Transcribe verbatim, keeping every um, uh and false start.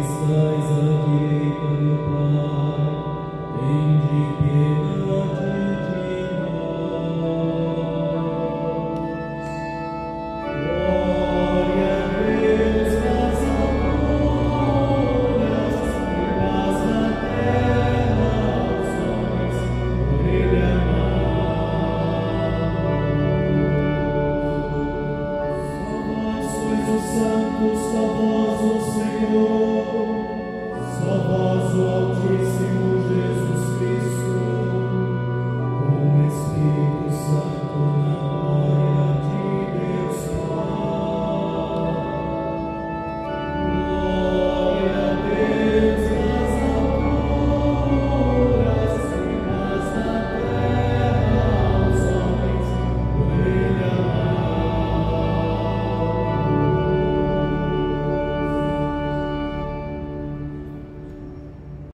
estais à direita do Pai, tende piedade.